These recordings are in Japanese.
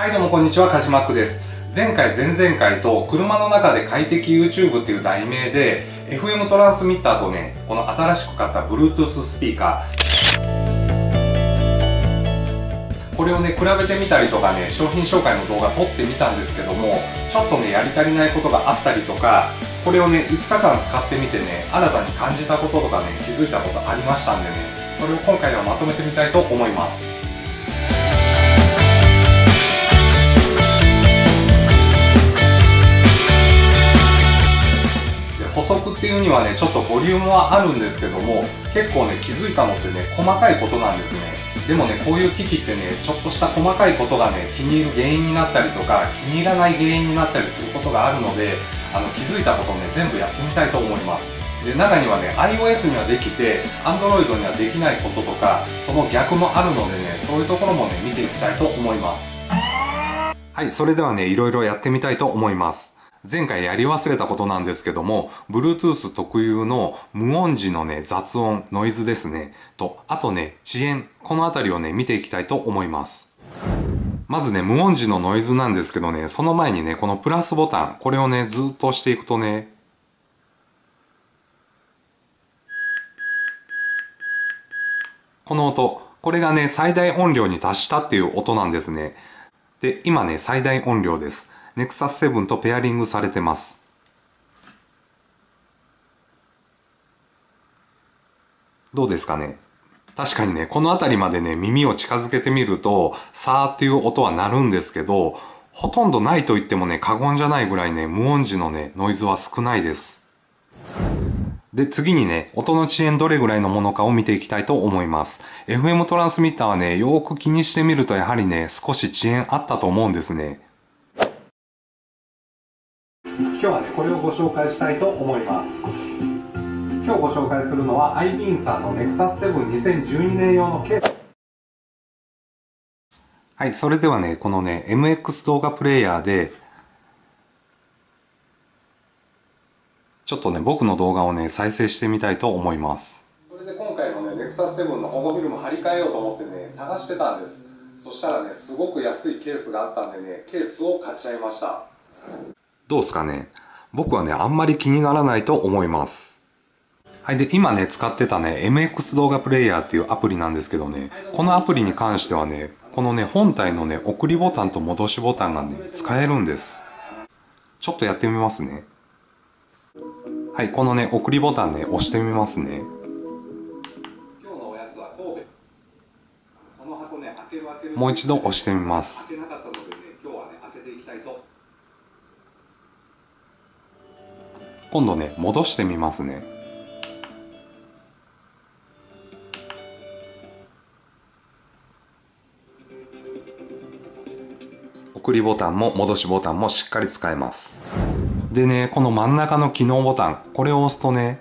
はいどうもこんにちは、カジマックです。前回、前々回と車の中で快適 YouTube っていう題名で FM トランスミッターとね、この新しく買った Bluetooth スピーカーこれをね、比べてみたりとかね、商品紹介の動画撮ってみたんですけども、ちょっとね、やり足りないことがあったりとか、これをね、5日間使ってみてね、新たに感じたこととかね、気づいたことありましたんでね、それを今回はまとめてみたいと思います。っていうにはね、ちょっとボリュームはあるんですけども、結構ね、気づいたのってね、細かいことなんですね。でもね、こういう機器ってね、ちょっとした細かいことがね、気に入る原因になったりとか、気に入らない原因になったりすることがあるので、気づいたことをね、全部やってみたいと思います。で、中にはね、iOS にはできて、Android にはできないこととか、その逆もあるのでね、そういうところもね、見ていきたいと思います。はい、それではね、いろいろやってみたいと思います。前回やり忘れたことなんですけども、Bluetooth 特有の無音時のね、雑音、ノイズですね。と、あとね、遅延。このあたりをね、見ていきたいと思います。まずね、無音時のノイズなんですけどね、その前にね、このプラスボタン、これをね、ずっと押していくとね、この音、これがね、最大音量に達したっていう音なんですね。で、今ね、最大音量です。ネクサス7とペアリングされてます。どうですかね。確かにね、この辺りまでね、耳を近づけてみると、さーっていう音は鳴るんですけど、ほとんどないと言ってもね、過言じゃないぐらいね、無音時のね、ノイズは少ないです。で、次にね、音の遅延どれぐらいのものかを見ていきたいと思います。FM トランスミッターはね、よーく気にしてみると、やはりね、少し遅延あったと思うんですね。今日はね、これをご紹介したいと思います。今日ご紹介するのは iBean さんの NEXUS72012 年用のケース。はい、それではね、このね、MX 動画プレイヤーで、ちょっとね、僕の動画をね、再生してみたいと思います。それで今回のね、NEXUS7 の保護フィルム貼り替えようと思ってね、探してたんです。そしたらね、すごく安いケースがあったんでね、ケースを買っちゃいました。どうですかね。僕はね、あんまり気にならないと思います。はい。で、今ね、使ってたね、MX 動画プレイヤーっていうアプリなんですけどね、このアプリに関してはね、このね、本体のね、送りボタンと戻しボタンがね、使えるんです。ちょっとやってみますね。はい。このね、送りボタンね、押してみますね。もう一度押してみます。今度ね、戻してみますね。送りボタンも戻しボタンもしっかり使えます。でね、この真ん中の機能ボタン、これを押すとね、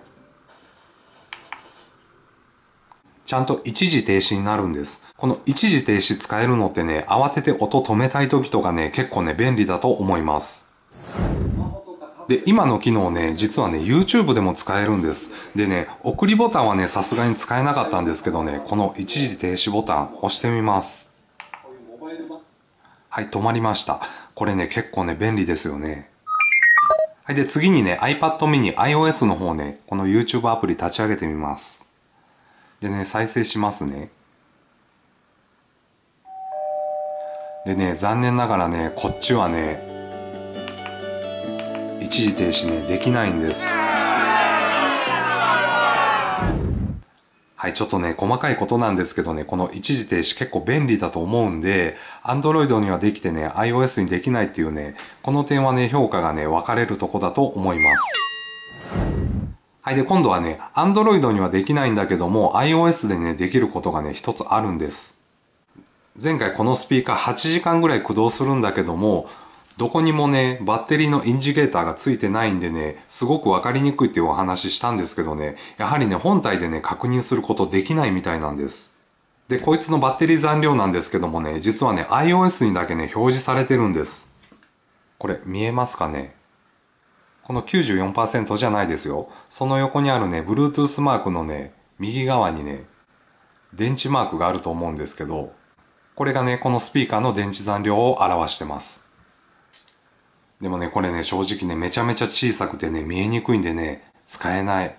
ちゃんと一時停止になるんです。この一時停止使えるのってね、慌てて音止めたい時とかね、結構ね、便利だと思います。で、今の機能ね、実はね、YouTube でも使えるんです。でね、送りボタンはね、さすがに使えなかったんですけどね、この一時停止ボタン押してみます。はい、止まりました。これね、結構ね、便利ですよね。はい、で、次にね、iPad mini、iOS の方ね、この YouTube アプリ立ち上げてみます。でね、再生しますね。でね、残念ながらね、こっちはね、一時停止ね、できないんです。はい、ちょっとね、細かいことなんですけどね、この一時停止結構便利だと思うんで、Android にはできてね、iOS にできないっていうね、この点はね、評価がね、分かれるとこだと思います。はい、で、今度はね、Android にはできないんだけども、iOS でね、できることがね、一つあるんです。前回このスピーカー8時間ぐらい駆動するんだけども、どこにもね、バッテリーのインジケーターがついてないんでね、すごくわかりにくいっていうお話したんですけどね、やはりね、本体でね、確認することできないみたいなんです。で、こいつのバッテリー残量なんですけどもね、実はね、iOS にだけね、表示されてるんです。これ、見えますかね？この 94% じゃないですよ。その横にあるね、Bluetooth マークのね、右側にね、電池マークがあると思うんですけど、これがね、このスピーカーの電池残量を表してます。でもね、これね、正直ね、めちゃめちゃ小さくてね、見えにくいんでね、使えない。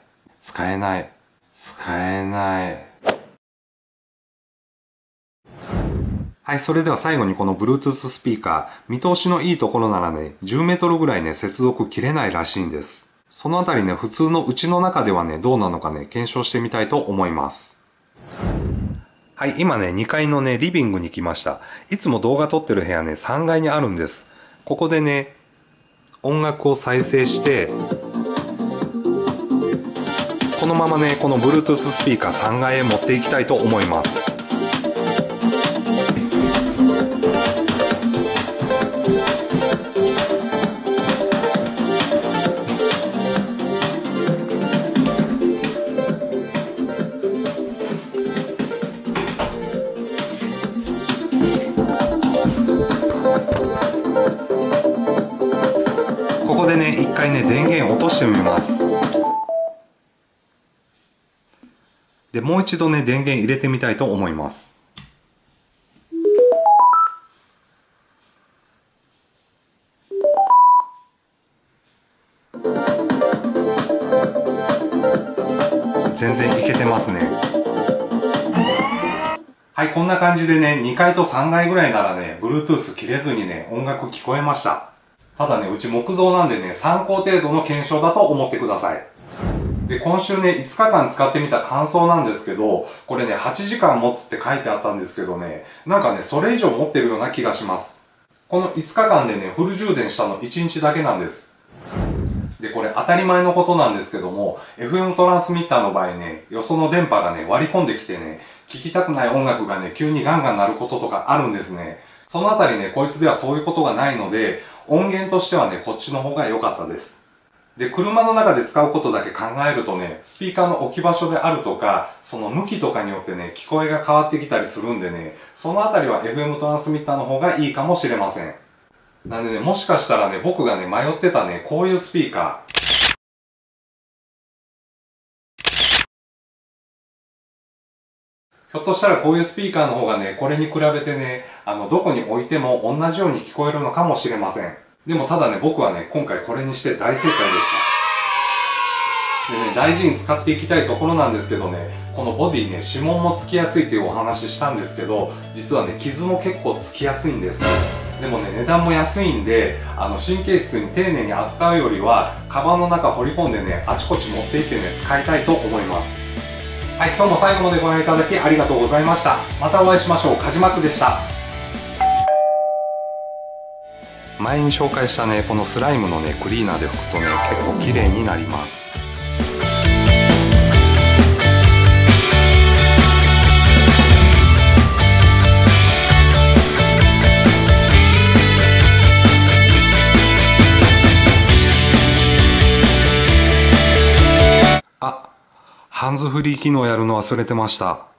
はい、それでは最後にこの Bluetooth スピーカー、見通しのいいところならね、10メートルぐらいね、接続切れないらしいんです。そのあたりね、普通のうちの中ではね、どうなのかね、検証してみたいと思います。はい、今ね、2階のね、リビングに来ました。いつも動画撮ってる部屋ね、3階にあるんです。ここでね、音楽を再生して、このままね、この Bluetooth スピーカー3階へ持っていきたいと思います。一回ね、電源落としてみます。で、もう一度ね、電源入れてみたいと思います。全然いけてますね。はい、こんな感じでね、2階と3階ぐらいならね、Bluetooth 切れずにね、音楽聞こえました。ただね、うち木造なんでね、参考程度の検証だと思ってください。で、今週ね、5日間使ってみた感想なんですけど、これね、8時間持つって書いてあったんですけどね、なんかね、それ以上持ってるような気がします。この5日間でね、フル充電したの1日だけなんです。で、これ当たり前のことなんですけども、FM トランスミッターの場合ね、よその電波がね、割り込んできてね、聴きたくない音楽がね、急にガンガン鳴ることとかあるんですね。そのあたりね、こいつではそういうことがないので、音源としてはね、こっちの方が良かったです。で、車の中で使うことだけ考えるとね、スピーカーの置き場所であるとか、その向きとかによってね、聞こえが変わってきたりするんでね、そのあたりは FM トランスミッターの方がいいかもしれません。なんでね、もしかしたらね、僕がね、迷ってたね、こういうスピーカー。ひょっとしたらこういうスピーカーの方がね、これに比べてね、どこに置いても同じように聞こえるのかもしれません。でもただね、僕はね、今回これにして大正解でした。でね、大事に使っていきたいところなんですけどね、このボディね、指紋もつきやすいというお話したんですけど、実はね、傷も結構つきやすいんです。でもね、値段も安いんで、神経質に丁寧に扱うよりは、カバンの中掘り込んでね、あちこち持っていってね、使いたいと思います。はい、今日も最後までご覧いただきありがとうございました。またお会いしましょう。カジマックでした。前に紹介したね、このスライムのね、クリーナーで拭くとね、結構綺麗になります。ハンズフリー機能やるの忘れてました。